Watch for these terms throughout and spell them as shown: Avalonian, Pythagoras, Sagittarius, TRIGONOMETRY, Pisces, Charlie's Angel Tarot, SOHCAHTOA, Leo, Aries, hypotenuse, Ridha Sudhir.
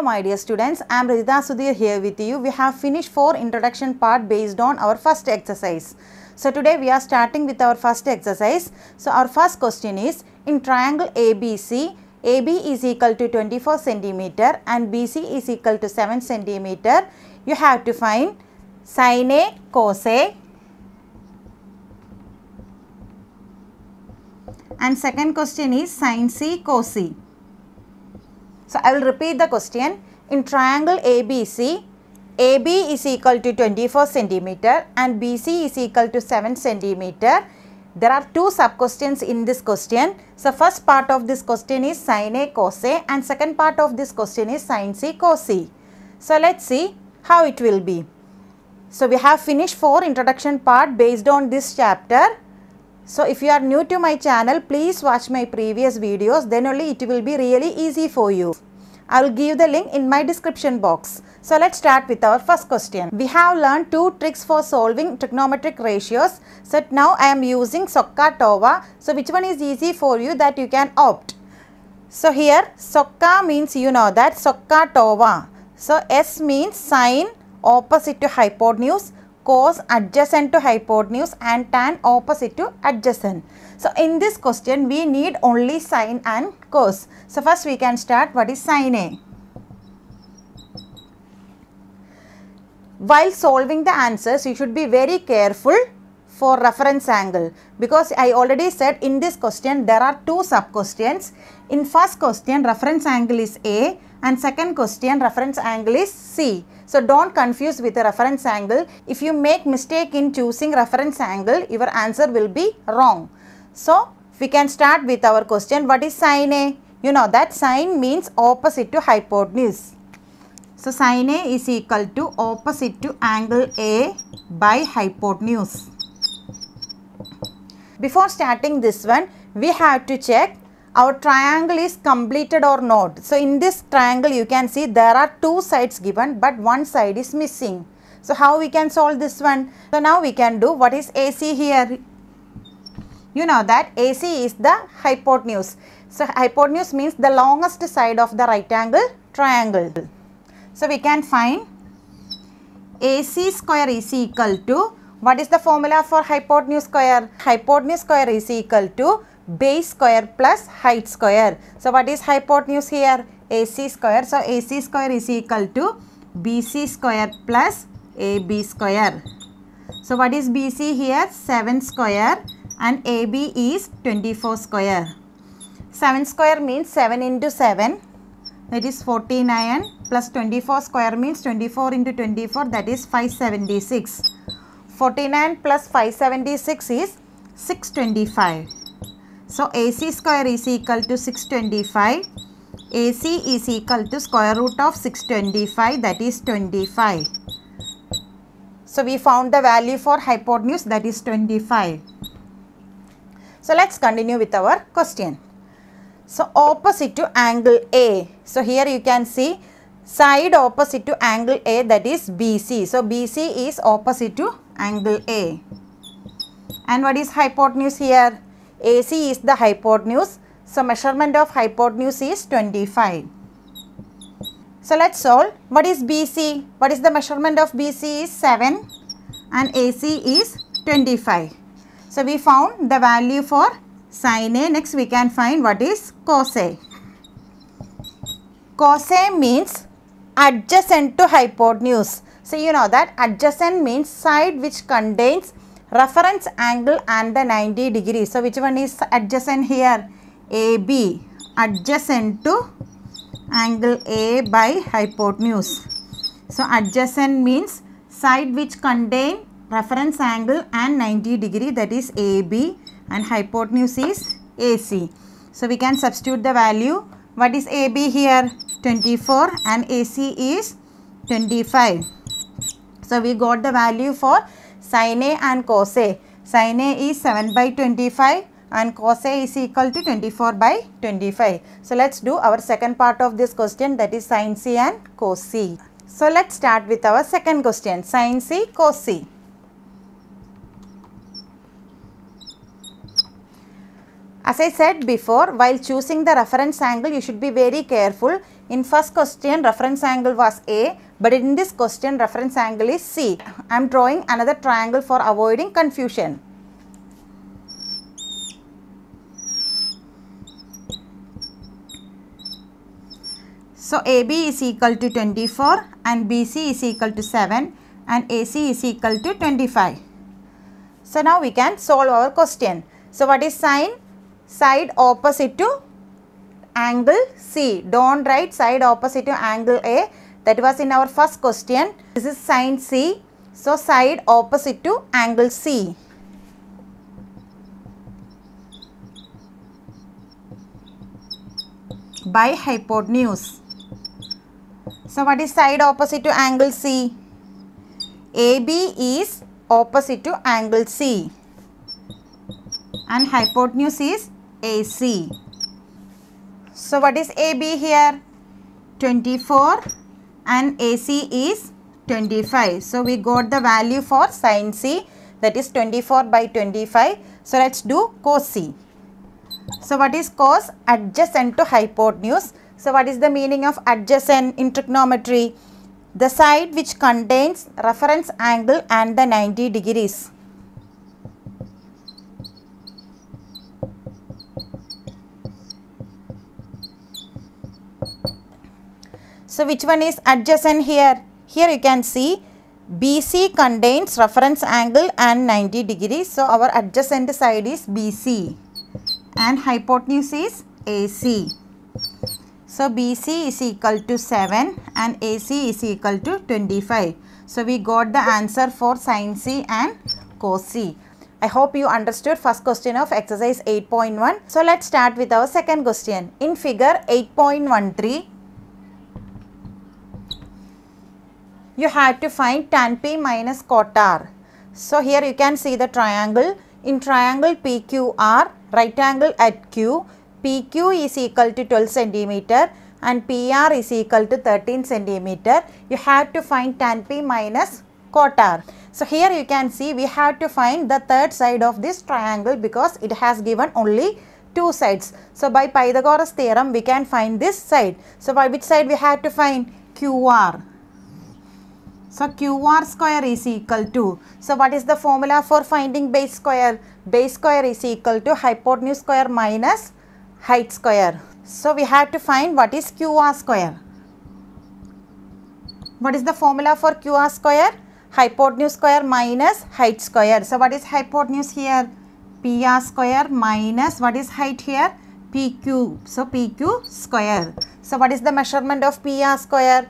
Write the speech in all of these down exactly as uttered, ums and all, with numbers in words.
Hello my dear students, I am Ridha Sudhir here with you. We have finished four introduction part based on our first exercise. So today we are starting with our first exercise. So our first question is, in triangle A B C, A B is equal to twenty-four centimeters and B C is equal to seven centimeters. You have to find sine A, cos A, and second question is sin C, cos C. So, I will repeat the question. In triangle A B C, A B is equal to twenty-four centimeters and B C is equal to seven centimeters. There are two sub questions in this question. So, first part of this question is sin A, cos A, and second part of this question is sin C, cos C. So, let us see how it will be. So, we have finished four introduction part based on this chapter. So, if you are new to my channel, please watch my previous videos, then only it will be really easy for you. I will give the link in my description box. So, let's start with our first question. We have learned two tricks for solving trigonometric ratios. So, now I am using SOHCAHTOA. So, which one is easy for you that you can opt? So, here SOHCA means you know that SOHCAHTOA. So, S means sine opposite to hypotenuse, cos adjacent to hypotenuse, and tan opposite to adjacent. So, in this question we need only sine and cos. So, first we can start what is sine A. While solving the answers you should be very careful for reference angle, because I already said in this question there are two sub questions. In first question reference angle is A, and second question reference angle is C. So, don't confuse with the reference angle. If you make mistake in choosing reference angle, your answer will be wrong. So, we can start with our question. What is sin A? You know that sin means opposite to hypotenuse. So, sin A is equal to opposite to angle A by hypotenuse. Before starting this one, we have to check our triangle is completed or not. So, in this triangle you can see there are two sides given but one side is missing. So, how we can solve this one? So, now we can do what is A C here. You know that A C is the hypotenuse. So, hypotenuse means the longest side of the right angle triangle. So, we can find A C square is equal to, what is the formula for hypotenuse square? Hypotenuse square is equal to base square plus height square. So, what is hypotenuse here? A C square. So, A C square is equal to B C square plus A B square. So, what is B C here? seven square and A B is twenty-four square. seven square means seven into seven, that is forty-nine, plus twenty-four square means twenty-four into twenty-four, that is five hundred seventy-six. forty-nine plus five hundred seventy-six is six hundred twenty-five. So, A C square is equal to six hundred twenty-five, A C is equal to square root of six hundred twenty-five, that is twenty-five. So, we found the value for hypotenuse, that is twenty-five. So, let us continue with our question. So, opposite to angle A. So, here you can see side opposite to angle A, that is B C. So, B C is opposite to angle A. And what is hypotenuse here? A C is the hypotenuse. So, measurement of hypotenuse is twenty-five. So, let us solve. What is B C? What is the measurement of B C is seven and A C is twenty-five. So, we found the value for sin A. Next, we can find what is cos A. Cos A means adjacent to hypotenuse. So, you know that adjacent means side which contains reference angle and the ninety degree. So, which one is adjacent here? A B, adjacent to angle A by hypotenuse. So, adjacent means side which contain reference angle and ninety degree, that is A B, and hypotenuse is A C. So, we can substitute the value. What is A B here? twenty-four and A C is twenty-five. So, we got the value for sin A and cos A. Sin A is seven by twenty-five and cos A is equal to twenty-four by twenty-five. So, let us do our second part of this question, that is sin C and cos C. So, let us start with our second question, sin C, cos C. As I said before, while choosing the reference angle, you should be very careful. In first question, reference angle was A, but in this question, reference angle is C. I am drawing another triangle for avoiding confusion. So, A B is equal to twenty-four and B C is equal to seven and A C is equal to twenty-five. So, now we can solve our question. So, what is sine? Side opposite to angle C. Don't write side opposite to angle A. That was in our first question. This is sine C. So, side opposite to angle C. By hypotenuse. So, what is side opposite to angle C? A B is opposite to angle C and hypotenuse is A C. So, what is A B here? twenty-four and A C is twenty-five. So, we got the value for sine C, that is twenty-four by twenty-five. So, let us do cos C. So, what is cos? Adjacent to hypotenuse. So, what is the meaning of adjacent in trigonometry? The side which contains reference angle and the ninety degrees. So, which one is adjacent here? Here you can see B C contains reference angle and ninety degrees. So, our adjacent side is B C and hypotenuse is A C. So, B C is equal to seven and A C is equal to twenty-five. So, we got the answer for sine C and cos C. I hope you understood first question of exercise eight point one. So, let's start with our second question. In figure eight point one three, you had to find tan P minus cot R. So, here you can see the triangle. In triangle P Q R, right angle at Q, P Q is equal to twelve centimeter and P R is equal to thirteen centimeter. You have to find tan P minus cot R. So, here you can see we have to find the third side of this triangle because it has given only two sides. So, by Pythagoras theorem, we can find this side. So, by which side we have to find? Q R. So, Q R square is equal to. So, what is the formula for finding base square? Base square is equal to hypotenuse square minus height square. So, we have to find what is Q R square. What is the formula for Q R square? Hypotenuse square minus height square. So, what is hypotenuse here? P R square minus what is height here? P Q. So, P Q square. So, what is the measurement of P R square?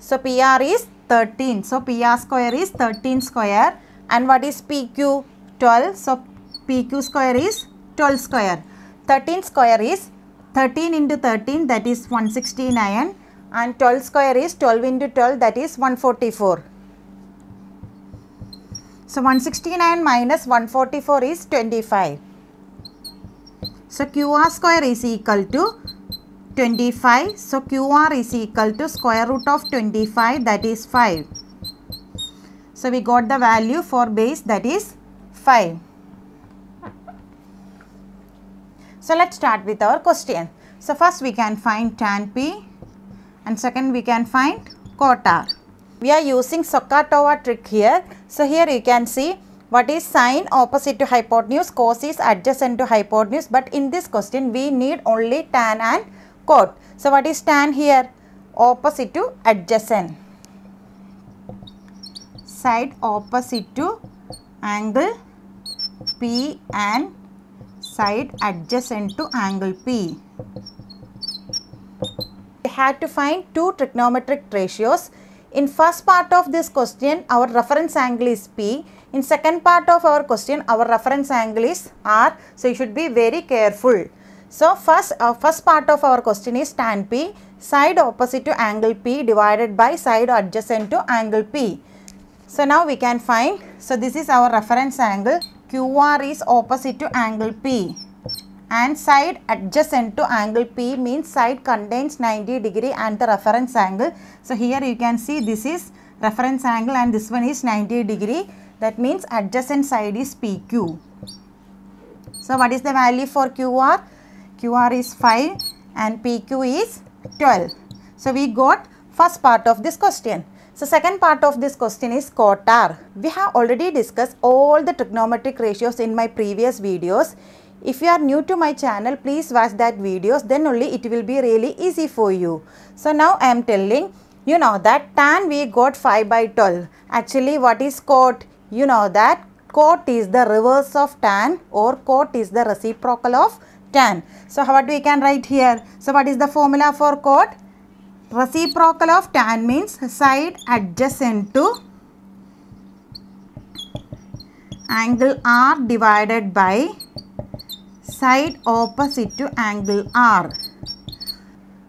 So, P R is thirteen. So, P R square is thirteen square and what is P Q? twelve. So, P Q square is twelve square. thirteen square is thirteen into thirteen, that is one sixty-nine, and twelve square is twelve into twelve, that is one forty-four. So, one sixty-nine minus one forty-four is twenty-five. So, Q R square is equal to twenty-five. So, Q R is equal to square root of twenty-five, that is five. So, we got the value for base, that is five. So, let us start with our question. So, first we can find tan P and second we can find cot R. We are using SOHCAHTOA trick here. So, here you can see what is sine opposite to hypotenuse, cos is adjacent to hypotenuse, but in this question we need only tan and cot. So, what is tan here? Opposite to adjacent. Side opposite to angle P and side adjacent to angle P. We had to find two trigonometric ratios. In first part of this question, our reference angle is P. In second part of our question, our reference angle is R. So, you should be very careful. So, first, uh, first part of our question is tan P, side opposite to angle P divided by side adjacent to angle P. So, now we can find, so this is our reference angle. Q R is opposite to angle P and side adjacent to angle P means side contains ninety degree and the reference angle. So, here you can see this is reference angle and this one is ninety degree. That means adjacent side is P Q. So what is the value for Q R? Q R is five and P Q is twelve. So we got first part of this question. So second part of this question is Kotar. We have already discussed all the trigonometric ratios in my previous videos. If you are new to my channel, please watch that videos, then only it will be really easy for you. So now I am telling, you know that tan we got five by twelve. Actually what is cot? You know that cot is the reverse of tan, or cot is the reciprocal of tan. So what we can write here? So what is the formula for cot? Reciprocal of tan means side adjacent to angle R divided by side opposite to angle R.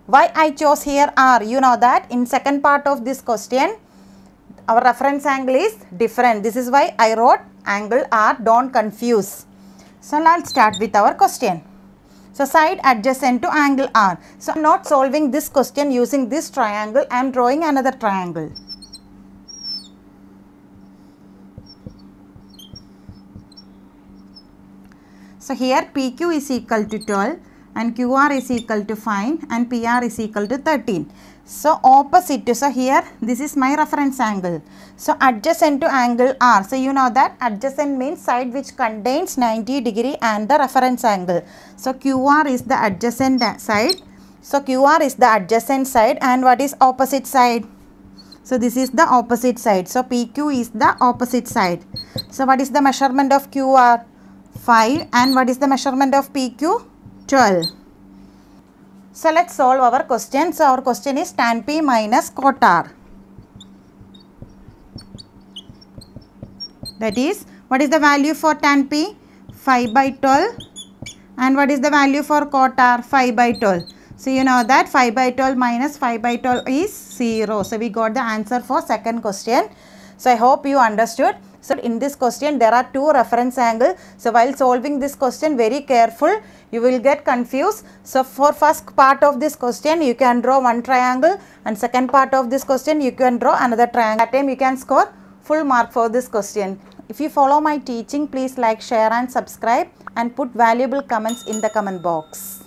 Why I chose here R? You know that in second part of this question our reference angle is different. This is why I wrote angle R, don't confuse. So now let's start with our question. So side adjacent to angle R. So I am not solving this question using this triangle, I am drawing another triangle. So here P Q is equal to twelve and Q R is equal to five and P R is equal to thirteen. So opposite to, so here this is my reference angle. So adjacent to angle R. So you know that adjacent means side which contains ninety degree and the reference angle. So Q R is the adjacent side. So Q R is the adjacent side, and what is opposite side? So this is the opposite side. So P Q is the opposite side. So what is the measurement of Q R? five, and what is the measurement of P Q? twelve. So let's solve our question. So our question is tan P minus cot R. That is, what is the value for tan P? five by twelve. And what is the value for cot R? five by twelve. So you know that five by twelve minus five by twelve is zero. So we got the answer for second question. So I hope you understood. So in this question there are two reference angles. So while solving this question very careful, you will get confused. So for first part of this question you can draw one triangle, and second part of this question you can draw another triangle. That time you can score full mark for this question. If you follow my teaching, please like, share and subscribe, and put valuable comments in the comment box.